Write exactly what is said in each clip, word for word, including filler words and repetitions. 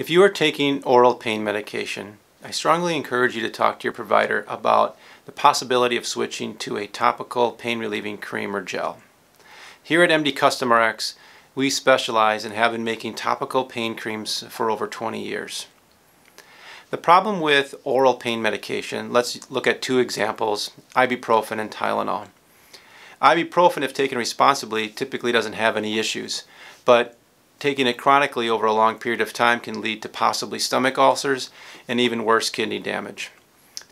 If you are taking oral pain medication, I strongly encourage you to talk to your provider about the possibility of switching to a topical pain-relieving cream or gel. Here at M D Custom Rx, we specialize and have been making topical pain creams for over twenty years. The problem with oral pain medication, let's look at two examples, ibuprofen and Tylenol. Ibuprofen, if taken responsibly, typically doesn't have any issues, but taking it chronically over a long period of time can lead to possibly stomach ulcers and even worse kidney damage.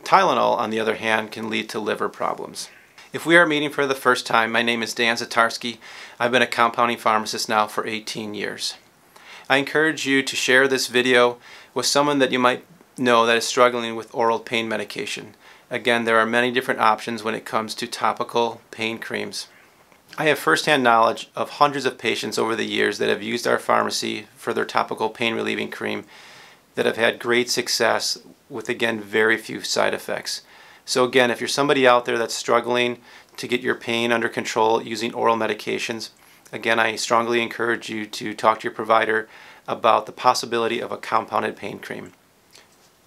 Tylenol, on the other hand, can lead to liver problems. If we are meeting for the first time, my name is Dan Zatarski. I've been a compounding pharmacist now for eighteen years. I encourage you to share this video with someone that you might know that is struggling with oral pain medication. Again, there are many different options when it comes to topical pain creams. I have firsthand knowledge of hundreds of patients over the years that have used our pharmacy for their topical pain relieving cream that have had great success with, again, very few side effects. So again, if you're somebody out there that's struggling to get your pain under control using oral medications, again, I strongly encourage you to talk to your provider about the possibility of a compounded pain cream.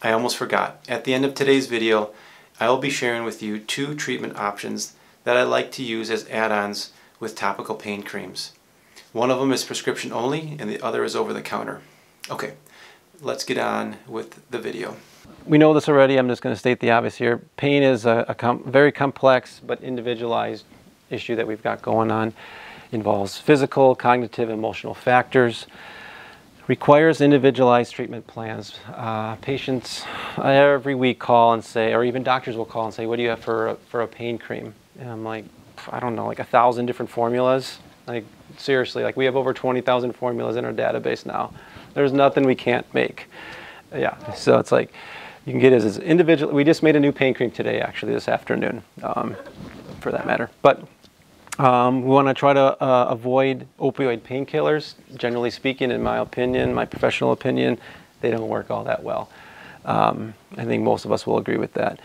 I almost forgot. At the end of today's video, I will be sharing with you two treatment options that I like to use as add-ons with topical pain creams. One of them is prescription only and the other is over the counter. Okay, let's get on with the video. We know this already, I'm just going to state the obvious here. Pain is a, a com very complex but individualized issue that we've got going on. It involves physical, cognitive, emotional factors. Requires individualized treatment plans. Uh, patients every week call and say, or even doctors will call and say, what do you have for a, for a pain cream? And I'm like, I don't know, like a thousand different formulas. Like seriously, like we have over twenty thousand formulas in our database now. There's nothing we can't make. Yeah, so it's like, you can get it as individual. We just made a new pain cream today, actually this afternoon, um, for that matter. But Um, we want to try to uh, avoid opioid painkillers. Generally speaking, in my opinion, my professional opinion, they don't work all that well. Um, I think most of us will agree with that.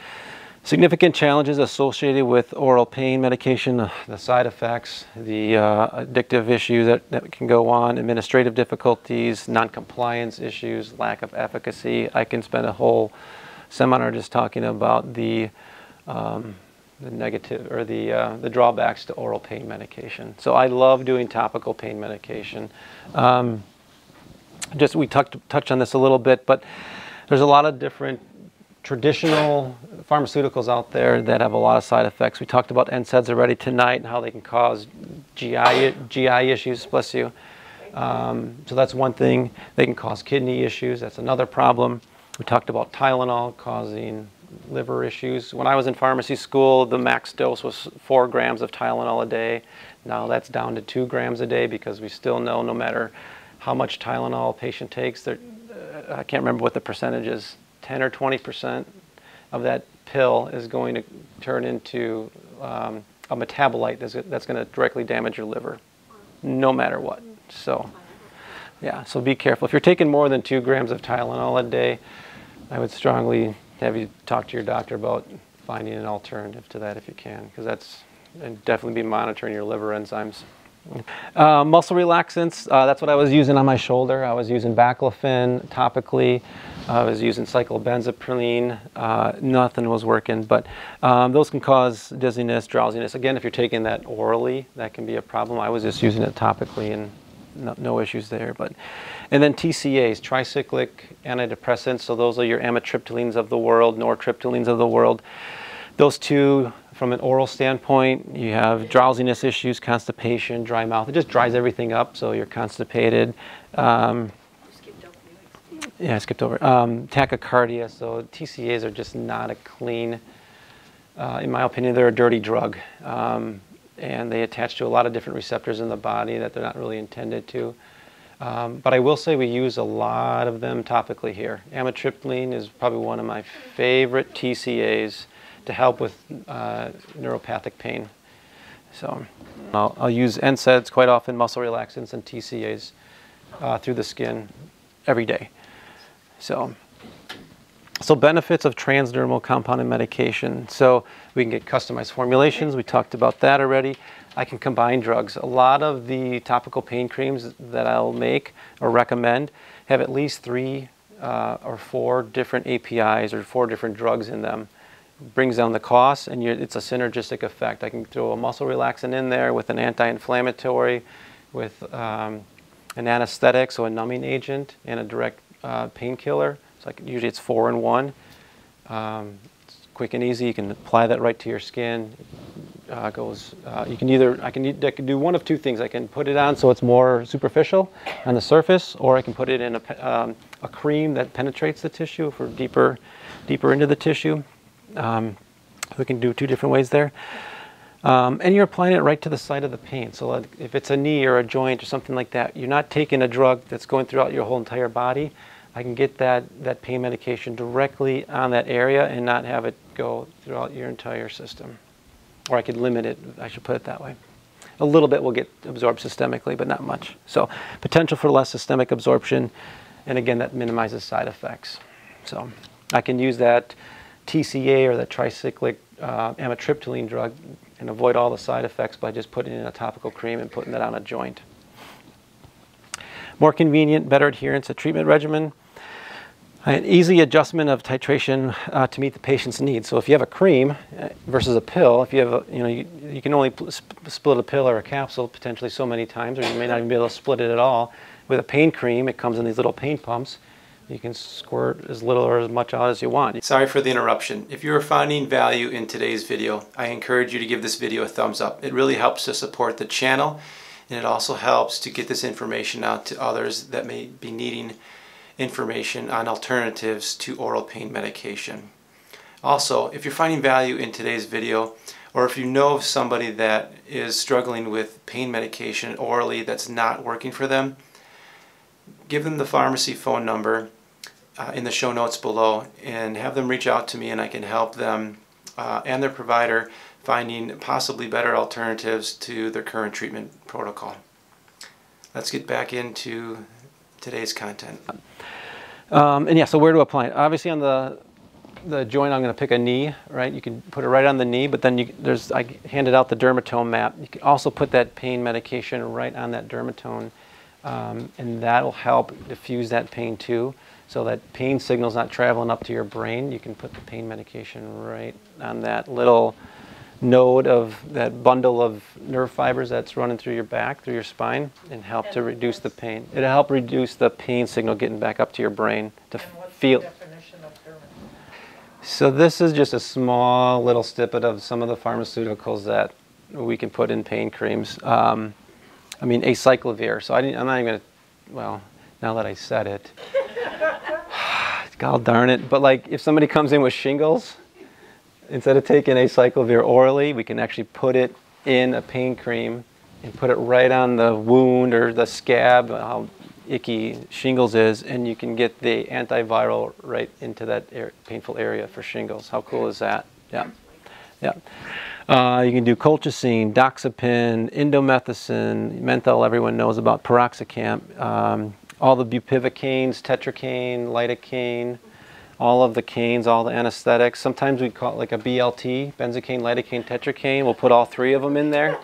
Significant challenges associated with oral pain medication, uh, the side effects, the uh, addictive issues that, that can go on, administrative difficulties, non-compliance issues, lack of efficacy. I can spend a whole seminar just talking about the um, the negative or the uh, the drawbacks to oral pain medication. So I love doing topical pain medication. Um, just we touched touch on this a little bit, but there's a lot of different traditional pharmaceuticals out there that have a lot of side effects. We talked about N SAIDs already tonight and how they can cause G I G I issues. Bless you. Um, so that's one thing. They can cause kidney issues. That's another problem. We talked about Tylenol causing liver issues. When I was in pharmacy school, the max dose was four grams of Tylenol a day. Now that's down to two grams a day because we still know no matter how much Tylenol a patient takes, uh, I can't remember what the percentage is, ten or twenty percent of that pill is going to turn into um, a metabolite that's, that's going to directly damage your liver, no matter what. So, yeah, so be careful. If you're taking more than two grams of Tylenol a day, I would strongly have you talked to your doctor about finding an alternative to that if you can, because that's and definitely be monitoring your liver enzymes. Uh, muscle relaxants, uh, that's what I was using on my shoulder. I was using baclofen topically. I was using cyclobenzaprine. Uh, nothing was working, but um, those can cause dizziness, drowsiness. Again, if you're taking that orally, that can be a problem. I was just using it topically and no, no issues there. But and then T C As, tricyclic antidepressants. So those are your amitriptylines of the world, nortriptylines of the world. Those two, from an oral standpoint, you have drowsiness issues, constipation, dry mouth. It just dries everything up, so you're constipated. Um, yeah, I skipped over. Um, tachycardia. So T C As are just not a clean, uh, in my opinion, they're a dirty drug. Um, and they attach to a lot of different receptors in the body that they're not really intended to. Um, but I will say we use a lot of them topically here. Amitriptyline is probably one of my favorite T C As to help with uh, neuropathic pain. So I'll, I'll use N SAIDs quite often, muscle relaxants, and T C As uh, through the skin every day. So So benefits of transdermal compounded medication. So we can get customized formulations. We talked about that already. I can combine drugs. A lot of the topical pain creams that I'll make or recommend have at least three uh, or four different A P Is or four different drugs in them. It brings down the cost, and you're, it's a synergistic effect. I can throw a muscle relaxant in there with an anti-inflammatory, with um, an anesthetic, so a numbing agent, and a direct uh, painkiller. Like usually it's four in one. Um, it's quick and easy. You can apply that right to your skin. Uh, goes. Uh, you can either I can I can do one of two things. I can put it on so it's more superficial on the surface, or I can put it in a um, a cream that penetrates the tissue for deeper, deeper into the tissue. Um, we can do two different ways there. Um, and you're applying it right to the site of the pain. So like if it's a knee or a joint or something like that, you're not taking a drug that's going throughout your whole entire body. I can get that, that pain medication directly on that area and not have it go throughout your entire system. Or I could limit it, I should put it that way. A little bit will get absorbed systemically, but not much. So potential for less systemic absorption, and again, that minimizes side effects. So I can use that T C A or that tricyclic uh, amitriptyline drug and avoid all the side effects by just putting in a topical cream and putting that on a joint. More convenient, better adherence to treatment regimen. An easy adjustment of titration uh, to meet the patient's needs. So if you have a cream versus a pill, if you have, a, you know, you, you can only sp split a pill or a capsule potentially so many times, or you may not even be able to split it at all. With a pain cream, it comes in these little pain pumps. You can squirt as little or as much out as you want. Sorry for the interruption. If you are finding value in today's video, I encourage you to give this video a thumbs up. It really helps to support the channel, and it also helps to get this information out to others that may be needing information on alternatives to oral pain medication. Also, if you're finding value in today's video, or if you know of somebody that is struggling with pain medication orally that's not working for them, give them the pharmacy phone number uh, in the show notes below and have them reach out to me, and I can help them uh, and their provider finding possibly better alternatives to their current treatment protocol. Let's get back into today's content. Um, and yeah, so where to apply it? Obviously on the the joint, I'm going to pick a knee, right? You can put it right on the knee, but then you, there's I handed out the dermatome map. You can also put that pain medication right on that dermatome, um, and that'll help diffuse that pain too. So that pain signal's not traveling up to your brain. You can put the pain medication right on that little node of that bundle of nerve fibers that's running through your back, through your spine, and help and to reduce the pain. It'll help reduce the pain signal getting back up to your brain to and what's feel. The definition of dermatome? So this is just a small little snippet of some of the pharmaceuticals that we can put in pain creams. Um, I mean, acyclovir. So I didn't, I'm not even gonna, well, now that I said it, God darn it. But like if somebody comes in with shingles, instead of taking acyclovir orally, we can actually put it in a pain cream and put it right on the wound or the scab, how icky shingles is, and you can get the antiviral right into that air, painful area for shingles. How cool is that? Yeah. Yeah. Uh, you can do colchicine, doxepin, indomethacin, menthol, everyone knows about paroxicam, um, all the bupivacaines, tetracaine, lidocaine, all of the canes, all the anesthetics. Sometimes we call it like a B L T, benzocaine, lidocaine, tetracaine. We'll put all three of them in there.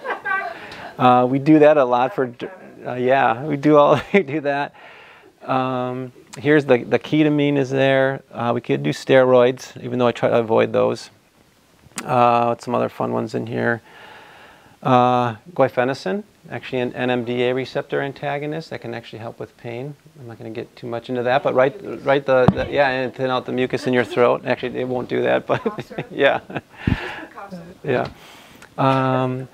Uh, we do that a lot for, uh, yeah, we do all, we do that. Um, here's the, the ketamine is there. Uh, we could do steroids, even though I try to avoid those. Uh, some other fun ones in here. Uh, Guaifenesin, actually an N M D A receptor antagonist that can actually help with pain. I'm not going to get too much into that, but right, right the, the yeah, and thin out the mucus in your throat. Actually, it won't do that, but yeah, yeah. Um,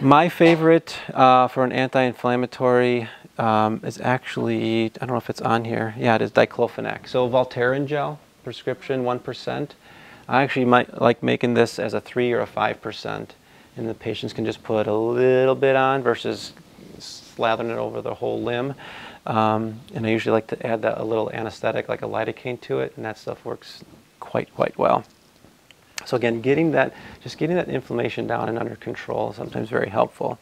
my favorite uh, for an anti-inflammatory um, is actually, I don't know if it's on here. Yeah, it is diclofenac. So Voltaren gel, prescription one percent. I actually might like making this as a three or a five percent. And the patients can just put a little bit on versus slathering it over their whole limb. Um, and I usually like to add that a little anesthetic, like a lidocaine to it, and that stuff works quite, quite well. So again, getting that, just getting that inflammation down and under control is sometimes very helpful.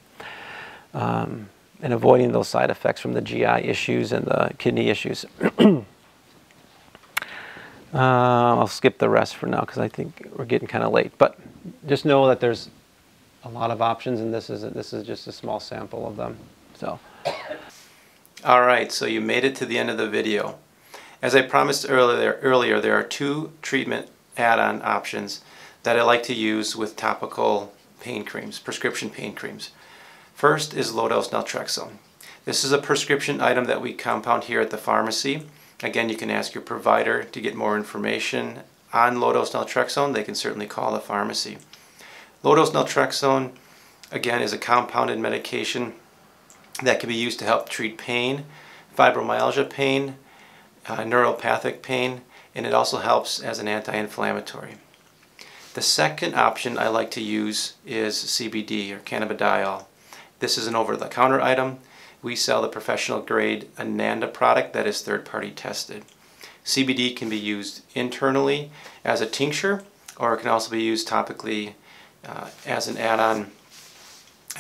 Um, and avoiding those side effects from the G I issues and the kidney issues. Uh, I'll skip the rest for now because I think we're getting kind of late. But just know that there's a lot of options, and this is this is just a small sample of them. So, all right. So you made it to the end of the video. As I promised earlier, earlier there are two treatment add-on options that I like to use with topical pain creams, prescription pain creams. First is low-dose naltrexone. This is a prescription item that we compound here at the pharmacy. Again, you can ask your provider to get more information on low-dose naltrexone. They can certainly call the pharmacy. Low-dose naltrexone, again, is a compounded medication that can be used to help treat pain, fibromyalgia pain, uh, neuropathic pain, and it also helps as an anti-inflammatory. The second option I like to use is C B D, or cannabidiol. This is an over-the-counter item. We sell the professional grade Ananda product that is third-party tested. C B D can be used internally as a tincture, or it can also be used topically uh, as an add-on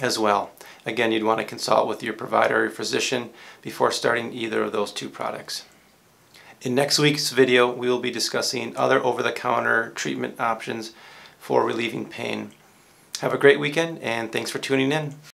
as well. Again, you'd want to consult with your provider or your physician before starting either of those two products. In next week's video, we will be discussing other over-the-counter treatment options for relieving pain. Have a great weekend, and thanks for tuning in.